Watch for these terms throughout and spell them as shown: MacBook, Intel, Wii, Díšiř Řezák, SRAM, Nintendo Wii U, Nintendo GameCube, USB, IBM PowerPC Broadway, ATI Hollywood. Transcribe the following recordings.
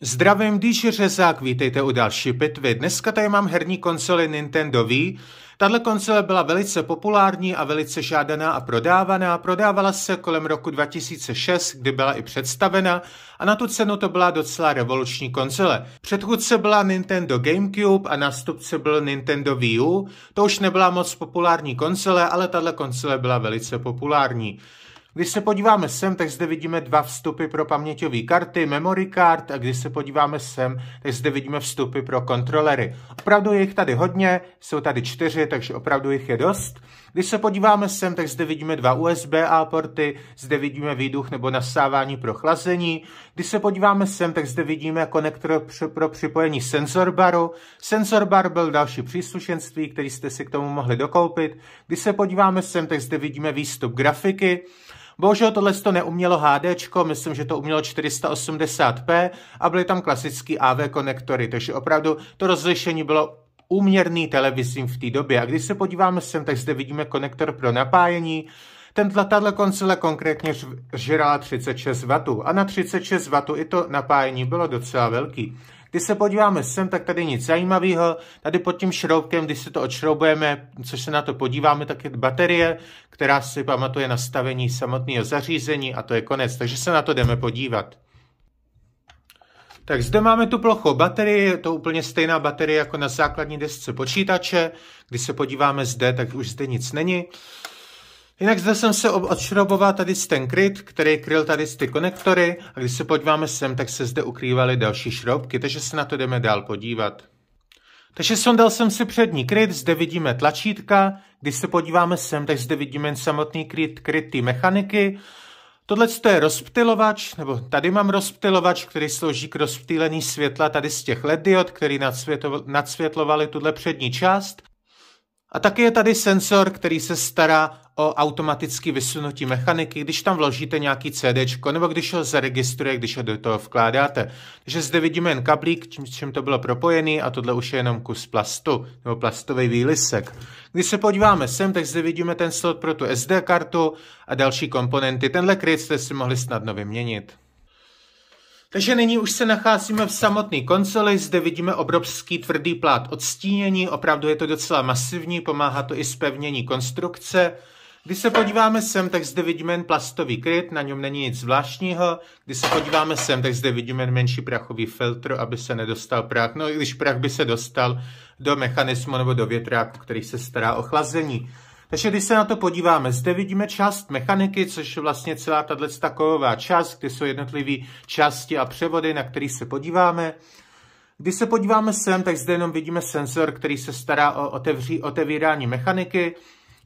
Zdravím, Díšiř Řezák, vítejte u další pitvy. Dneska tady mám herní konzoli Nintendo Wii. Tahle konzole byla velice populární a velice žádaná a prodávaná. Prodávala se kolem roku 2006, kdy byla i představena a na tu cenu to byla docela revoluční konzole. Předchůdce byla Nintendo GameCube a nástupce byl Nintendo Wii U. To už nebyla moc populární konzole, ale tahle konzole byla velice populární. Když se podíváme sem, tak zde vidíme dva vstupy pro paměťové karty, memory card, a když se podíváme sem, tak zde vidíme vstupy pro kontrolery. Opravdu je jich tady hodně, jsou tady 4, takže opravdu jich je dost. Když se podíváme sem, tak zde vidíme dva USB-A porty, zde vidíme výduch nebo nasávání pro chlazení. Když se podíváme sem, tak zde vidíme konektor pro připojení senzorbaru. Senzorbar byl další příslušenství, který jste si k tomu mohli dokoupit. Když se podíváme sem, tak zde vidíme výstup grafiky. Bohužel tohle to neumělo HDčko, myslím, že to umělo 480p a byly tam klasický AV konektory, takže opravdu to rozlišení bylo úměrný televizím v té době. A když se podíváme sem, tak zde vidíme konektor pro napájení. Tato konzole konkrétně žrala 36W a na 36W i to napájení bylo docela velký. Když se podíváme sem, tak tady nic zajímavého. Tady pod tím šroubkem, když se to odšroubujeme, což se na to podíváme, tak je baterie, která si pamatuje nastavení samotného zařízení a to je konec, takže se na to jdeme podívat. Tak zde máme tu plochu baterie, je to úplně stejná baterie jako na základní desce počítače. Když se podíváme zde, tak už zde nic není. Jinak zde jsem se odšrouboval tady ten kryt, který kryl tady ty konektory, a když se podíváme sem, tak se zde ukrývaly další šroubky, takže se na to jdeme dál podívat. Takže sundal jsem si přední kryt, zde vidíme tlačítka, když se podíváme sem, tak zde vidíme samotný kryt té mechaniky. Tohle je rozptylovač, nebo tady mám rozptylovač, který slouží k rozptýlení světla tady z těch LED diod, který nadsvětlovaly tuhle přední část. A taky je tady senzor, který se stará o automatické vysunutí mechaniky, když tam vložíte nějaký CDčko, nebo když ho zaregistruje, když ho do toho vkládáte. Takže zde vidíme jen kablík, čím to bylo propojený, a tohle už je jenom kus plastu, nebo plastový výlisek. Když se podíváme sem, tak zde vidíme ten slot pro tu SD kartu a další komponenty. Tenhle kryt jste si mohli snadno vyměnit. Takže nyní už se nacházíme v samotné konzoli, zde vidíme obrovský tvrdý plát odstínění, opravdu je to docela masivní, pomáhá to i zpevnění konstrukce. Když se podíváme sem, tak zde vidíme jen plastový kryt, na něm není nic zvláštního. Když se podíváme sem, tak zde vidíme menší prachový filtr, aby se nedostal prach, no i když prach by se dostal do mechanismu nebo do větráku, který se stará o chlazení. Takže když se na to podíváme, zde vidíme část mechaniky, což je vlastně celá tato kovová část, kde jsou jednotlivé části a převody, na které se podíváme. Když se podíváme sem, tak zde jenom vidíme senzor, který se stará o otevírání mechaniky.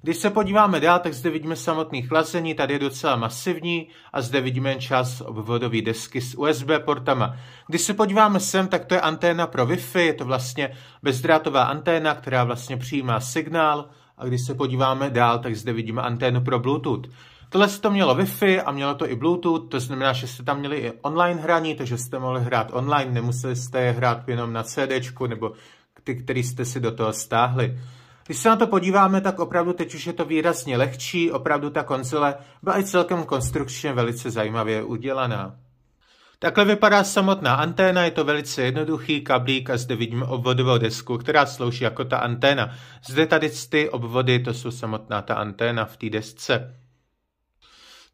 Když se podíváme dál, tak zde vidíme samotné chlazení, tady je docela masivní a zde vidíme jen část obvodové desky s USB portama. Když se podíváme sem, tak to je anténa pro Wi-Fi, je to vlastně bezdrátová anténa, která vlastně přijímá signál. A když se podíváme dál, tak zde vidíme anténu pro Bluetooth. Tohle to mělo Wi-Fi a mělo to i Bluetooth, to znamená, že jste tam měli i online hraní, takže jste mohli hrát online, nemuseli jste je hrát jenom na CDčku nebo ty, který jste si do toho stáhli. Když se na to podíváme, tak opravdu teď už je to výrazně lehčí, opravdu ta konzole byla i celkem konstrukčně velice zajímavě udělaná. Takhle vypadá samotná anténa, je to velice jednoduchý kablík a zde vidíme obvodovou desku, která slouží jako ta anténa. Zde tady ty obvody, to jsou samotná ta anténa v té desce.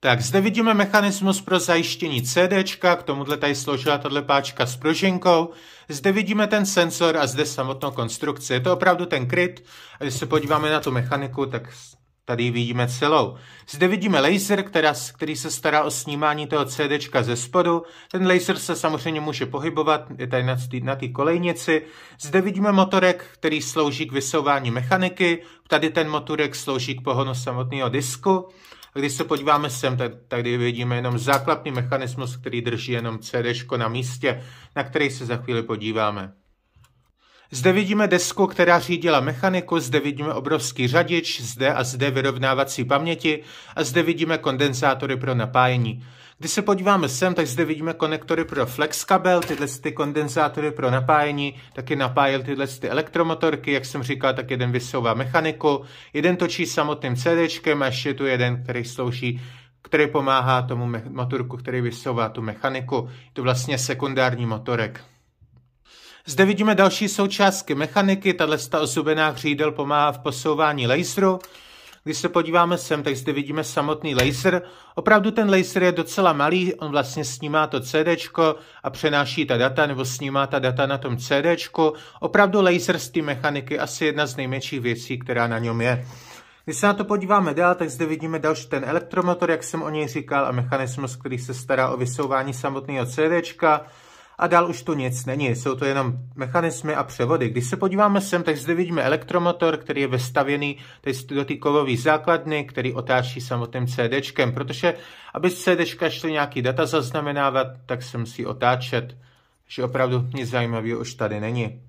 Tak, zde vidíme mechanismus pro zajištění CDčka, k tomuhle tady sloužila tato páčka s pružinkou. Zde vidíme ten senzor a zde samotnou konstrukci, je to opravdu ten kryt. A když se podíváme na tu mechaniku, tak tady vidíme celou. Zde vidíme laser, který se stará o snímání toho CDčka ze spodu. Ten laser se samozřejmě může pohybovat, je tady na té kolejnici. Zde vidíme motorek, který slouží k vysouvání mechaniky. Tady ten motorek slouží k pohonu samotného disku. A když se podíváme sem, tak tady vidíme jenom záklapný mechanismus, který drží jenom CDčko na místě, na který se za chvíli podíváme. Zde vidíme desku, která řídila mechaniku, zde vidíme obrovský řadič, zde a zde vyrovnávací paměti a zde vidíme kondenzátory pro napájení. Když se podíváme sem, tak zde vidíme konektory pro flex kabel, tyhle ty kondenzátory pro napájení, taky napájel tyhle ty elektromotorky, jak jsem říkal, tak jeden vysouvá mechaniku, jeden točí samotným CDčkem a ještě tu jeden, který slouží který pomáhá tomu motorku, který vysouvá tu mechaniku. Je to vlastně sekundární motorek. Zde vidíme další součástky mechaniky. Tato ozubená hřídel pomáhá v posouvání laseru. Když se podíváme sem, tak zde vidíme samotný laser. Opravdu ten laser je docela malý, on vlastně snímá to CDčko a přenáší ta data, nebo snímá ta data na tom CDčku. Opravdu laser z té mechaniky asi jedna z nejmenších věcí, která na něm je. Když se na to podíváme dál, tak zde vidíme další ten elektromotor, jak jsem o něj říkal, a mechanismus, který se stará o vysouvání samotného CDčka. A dál už to nic není, jsou to jenom mechanismy a převody. Když se podíváme sem, tak zde vidíme elektromotor, který je vestavěný do té kovové základny, který otáčí samotným CDčkem, protože aby z CDčka šly nějaký data zaznamenávat, tak se musí otáčet. Takže opravdu nic zajímavého už tady není.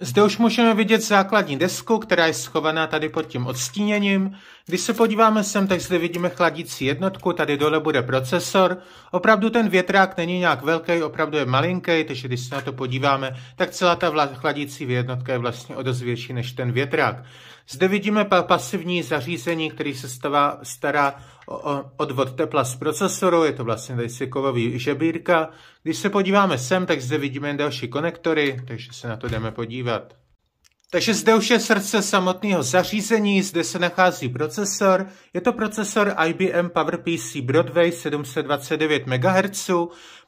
Zde už můžeme vidět základní desku, která je schovaná tady pod tím odstíněním. Když se podíváme sem, tak zde vidíme chladící jednotku, tady dole bude procesor. Opravdu ten větrák není nějak velký, opravdu je malinký, takže když se na to podíváme, tak celá ta chladící jednotka je vlastně o dost větší než ten větrák. Zde vidíme pasivní zařízení, který se stará o odvod tepla z procesoru, je to vlastně tady kovový žebírka. Když se podíváme sem, tak zde vidíme další konektory, takže se na to jdeme podívat. Takže zde už je srdce samotného zařízení, zde se nachází procesor. Je to procesor IBM PowerPC Broadway 729 MHz.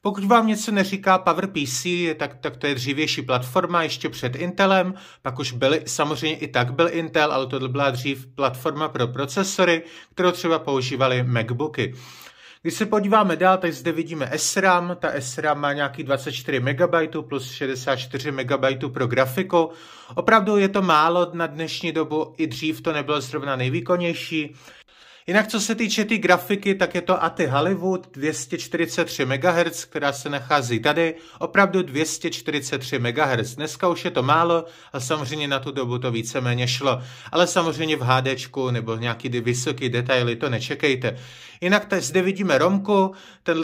Pokud vám něco neříká PowerPC, tak to je dřívější platforma ještě před Intelem, pak už byly, samozřejmě i tak byl Intel, ale to byla dřív platforma pro procesory, kterou třeba používali MacBooky. Když se podíváme dál, tak zde vidíme SRAM, ta SRAM má nějaký 24 MB plus 64 MB pro grafiku. Opravdu je to málo na dnešní dobu, i dřív to nebylo zrovna nejvýkonnější. Jinak co se týče té grafiky, tak je to ATI Hollywood 243 MHz, která se nachází tady, opravdu 243 MHz. Dneska už je to málo a samozřejmě na tu dobu to víceméně šlo, ale samozřejmě v HDčku nebo nějaký vysoký detaily to nečekejte. Jinak zde vidíme ROMku,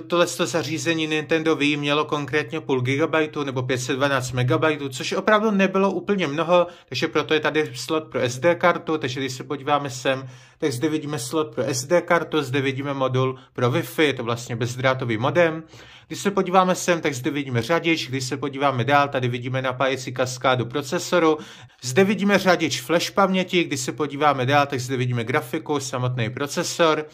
tohle zařízení Nintendo Wii mělo konkrétně 0,5 GB nebo 512 MB, což opravdu nebylo úplně mnoho, takže proto je tady slot pro SD kartu, takže když se podíváme sem, tak zde vidíme slot pro SD kartu, zde vidíme modul pro Wi-Fi, je to vlastně bezdrátový modem. Když se podíváme sem, tak zde vidíme řadič, když se podíváme dál, tady vidíme napájecí kaskádu procesoru, zde vidíme řadič flash paměti, když se podíváme dál, tak zde vidíme grafiku, samotný procesor.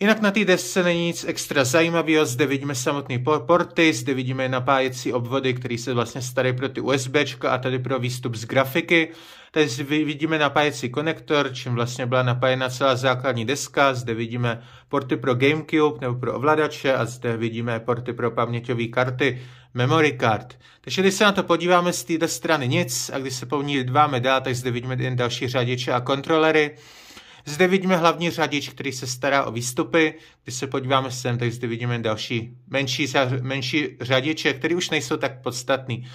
Jinak na té desce není nic extra zajímavého, zde vidíme samotné porty, zde vidíme napájecí obvody, které se vlastně starají pro ty USBčka a tady pro výstup z grafiky. Tady vidíme napájecí konektor, čím vlastně byla napájena celá základní deska, zde vidíme porty pro GameCube nebo pro ovladače a zde vidíme porty pro paměťové karty, memory card. Takže když se na to podíváme z této strany nic a když se podíváme dál, tak zde vidíme jen další řadiče a kontrolery. Zde vidíme hlavní řadič, který se stará o výstupy. Když se podíváme sem, tak zde vidíme další menší řadiče, které už nejsou tak podstatný.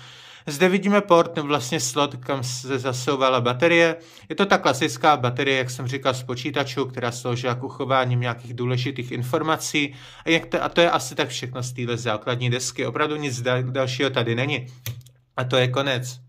Zde vidíme port, nebo vlastně slot, kam se zasouvala baterie. Je to ta klasická baterie, jak jsem říkal, z počítačů, která slouží k uchováním nějakých důležitých informací. A to je asi tak všechno z téhle základní desky. Opravdu nic dalšího tady není. A to je konec.